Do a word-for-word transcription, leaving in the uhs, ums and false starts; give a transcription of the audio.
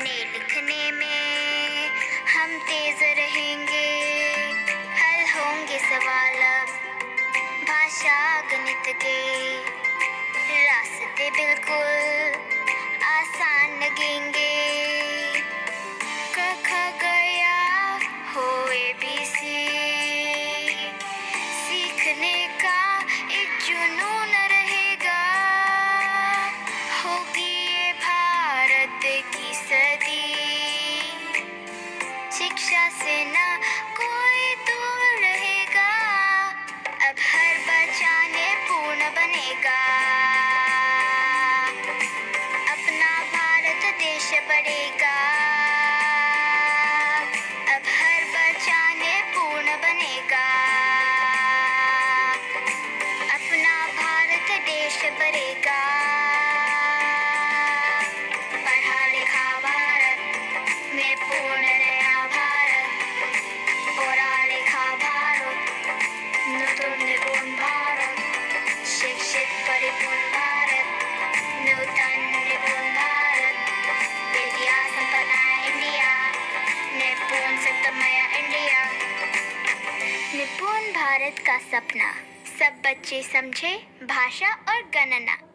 पढ़ने लिखने में हम तेज रहेंगे, हल होंगे सवाल अब भाषा गणित के, रास्ते बिल्कुल आसान लगेंगे। क ख ग या हो ए बी सी, सीखने का एक जुनून रहेगा, होगी ये भारत की सदी, शिक्षा से ना कोई दूर रहेगा, अब हर बच्चा निपुण बनेगा, अपना भारत देश बढ़ेगा, अब हर बच्चा निपुण बनेगा, अपना भारत देश बढ़ेगा। पढ़ा लिखा भारत, निपुण नया भारत, पढ़ा लिखा भारत, नूतन निपुण भारत, शिक्षित परिपूर्ण भारत, नूतन निपुण भारत, विद्या संपदा इंडिया, निपुण शक्तिमय इंडिया। निपुण भारत का सपना, सब बच्चे समझे भाषा और गणना।